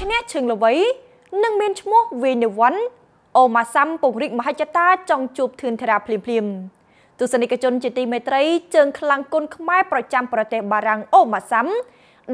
ชนะเชิงละไว้นั่งเบนชั่วเวียนวันโอมาซ้ำปงริกมหาจัตตาจองจูบทืนธราพลิมพลิมตุสนิกชนจิติเมตรัยเจิงคลังกุลขมายประจำประเทศบารังโอมาซ้ำ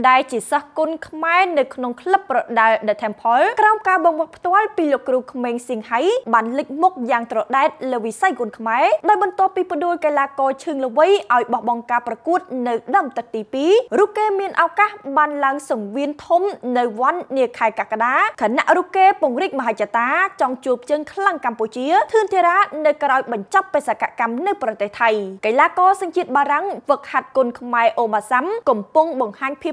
ได้จิตสักกุลขมายในขนมคลับประดาเดทแทมพอลกล้ามกาบงวักตัวปีลกรูขมงสิงไห้บันลิกมุกยางตรได้เลวิไซกุลขมายได้บรรโตปีปดูกลากอเชิงละไว้อ่อยบอกบงกาประกุดในดัมตติปีรุเกเมียนเอากะบันลังส่งเวียนทมในวันเนียไข่กากดาขณะรุเกปงริกมหาจัตตาจองจูบเจิงคลังกัมพูชีทืนเทระในกรอยบรรจับไปสักกรรมในประเทศไทยไกลากอสังจิตบารังฝึกหัดกุลขมายโอมาซ้ำกลมปงบงหันพิ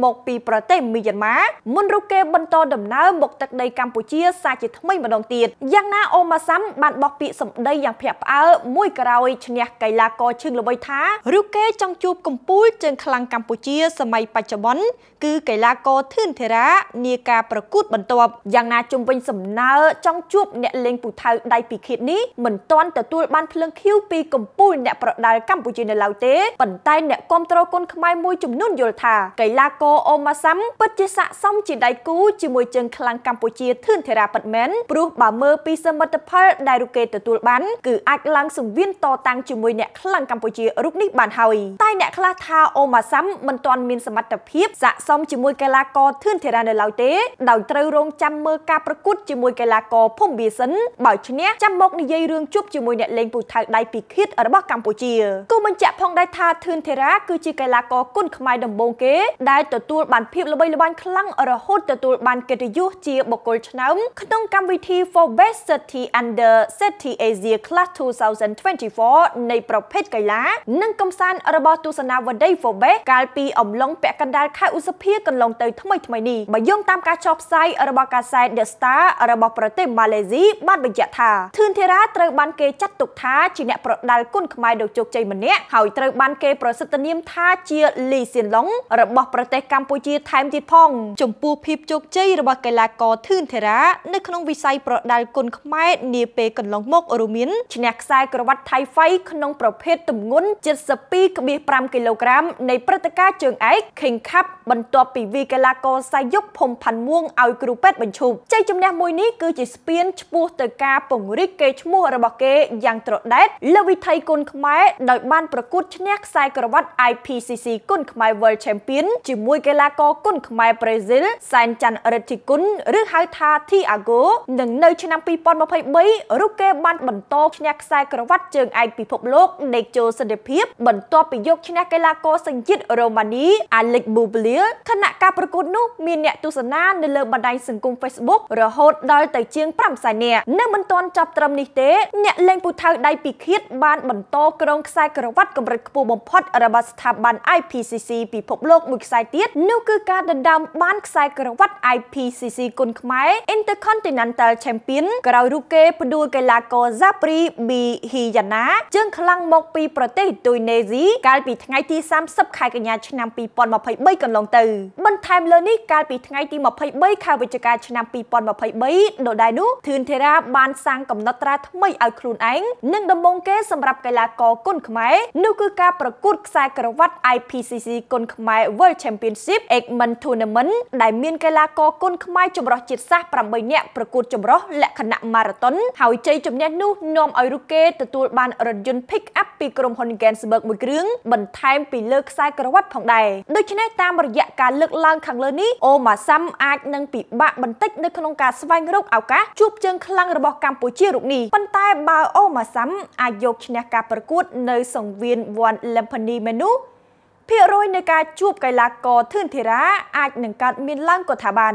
หมกปีประเทศมีเยนมามุนรุเกบันโตดำน้ำหมกตักใดกัมพูชีซาจิตไม่มาดองเตี้ยยังน่าอมาซ้ำบันบอกปีสมได้อย่างเพียบเอามวยกระไรชนะไกลากอเชิงละไว้ท้ารุเกจองจูบกุมปุ้ยเจิงคลังกัมพูชีสมัยปัจจุบันคือไกลากอทื่นเทระเนียกาประกุดบรรทบอย่างนาจุมเป็นสำนาจองจูบเนเลงปุถาได้ปีเขตนี้เหมือนตอนแต่ตัวบ้านเพลิงคิวปีกุมปุ้ยเนประดากัมพูชีในลาวเตปันไตเนกอมตรกลขมายมวยจุมนุ่นโยธาไกลากออมาซ้ำปัจจิสะซ่องจีได้กู้จิมวยเจิงคลังกัมพูชีทื่นเทระปัดแมนปลุกบ่าเมื่อปีสมัติภาพได้รุเกแต่ตัวบ้านคืออักลังสมวินต่อตังจิมวยเนคลังกัมพูชีรุกนิบานเฮยไตเนคลาทาอมาซ้ำมันตอนมีสมัติพิบสะซ่องจิมวยกลากอทื่นเทระในลาวเตดาวเตยรงจำเมื่อกาประกุดจิมวยกลากอพงบีสันบ่าวชนะจำมกในยัยเรื่องจุบจิมวยเนเลงปุถาได้ปีคิดอรบกัมพูชีกูมันจะพองได้ทาทื่นเทระคือจีกลากอกุ้นขมายดำบงเกได้ต่อตัวบันพิบระบายระบายคลั่งอรหดต่อตัวบันเกตยุจีบกลชน้ำขนมกรรมวิธี for best city under city Asia class 2024 ในประเภทไกลานั่งกำซันอรบตุสนาวันได้ for best การปีอ่ำลงแปะกันได้ค่าอุสเพียกันลงเตยทำไมนี่บย่องตามการชอบไซอรบกาไซเดอะสตาร์อรบประเทศมาเลเซียบ้านบัญญัติธาทื่นเทระเตยบันเกจัดตุกท้าจีเนปประดาลกุ้นขมายดอกจุกใจมันเนี้ยหายเตยบันเกประสตเนียมท่าเจียลีเซียนหลงอรบประเทศกัมพูชีไทม์จิตพองจมปูพิบจุกใจอรบไกลากอทื่นเทระในขนมวิไซประดาลกุ้นขมายเนียเปกันลงมกอรุมินจีเนกไซกระวัดไทยไฟขนมประเภทตุ่มงุนเจ็ดสปีกบีปรามกิโลกรัมในประเทศกาเจิงไอเข่งขับบรรทบปีวีไกลากอไซยกพมพันม่วงเอากรูเป็ดบรรชุบใจจำแนกมวยนี้คือจิสเปียนปูเตกาปงริกเกชมัวระบเกยังตรดดเลวิไทยกุนขมายโดยบ้านประกุดชนะไซกระวัด IPCC กุนขมาย World Champion จิมวยไกลากอกุนขมายบราซิลแซนจันอริทิกุนหรือไฮทาที่อาโกหนึ่งในชนะปีปอนมาพายใบรุกเกบ้านบรรโตชนะไซกระวัดเจิงไอปีพบโลกในโจเซเดเพียบบรรโตปียกชนะไกลากอสังยิตโรมานีอเล็กบูเบลีขณะการประกุดนุมีเนตุสนาในเลือบันไดสังคม Facebook หรือโฮดได้แต่เชียงปรำสายเนี่ยเนื่องมันตอนจับตรมนิเตเนี่ยเล่นปูทางได้ปีคิดบ้านบรรโตกรงไซกระวัดกับรัฐปูบมพอดอรบัสถาบัน IPCC ปีพบโลกมุกไซเตียนู่คือการดันดำบ้านไซกระวัด IPCC กุนขมาย Intercontinental Champion กราลูเกปดูไกลากอซาปรีบีฮิยานะเจิงคลังมกปีประเทศตุยเนซีการปีทั้งไงที่ซ้ำซับขายกันยาชนะปีปอนมาพายใบกันลงตือบันไทม์เลนี่การปีทั้งไงที่มาพายใบข่าววิจารชนะปีปอนมาพายใบโดดได้นู้ทืนเทระบานซังกับนัตราทั้งไม่เอาครูนอังนึ่งดำบงเกสำหรับไกลากอกุนขมายนู่คือการประกวดไซกระวัด IPCC กุนขมาย World Championship เอกมันทูนามันได้เมียนไกลากอกุนขมายจมรอจิตซาปรำใบเนี่ยประกวดจมรอและขณะมาราธอนหายใจจมเนี่ยนู้นอมไอรุเกตตัวบานรถยนต์พิกอัพปีกรมฮอนแกนสเบิร์กมือเรื่องบันไทม์ปีเลิกไซกระวัดผ่องใดโดยชนะตามระยะการเลือกล่างขังเลนี้โอมาซ้ำอาจนังปีบะบันติกในขนมการสวายรุกเอากะจูบเจิงคลังระบบกัมพูชีรุกนี้ปันไตบาโอมาซ้ำอายุชนะการประกวดในสังเวียนวันเลมพนีเมนูเพื่อโรยในการจูบไกลากอทื่นเทระอาจหนึ่งการมินล่างกฎฐาบัน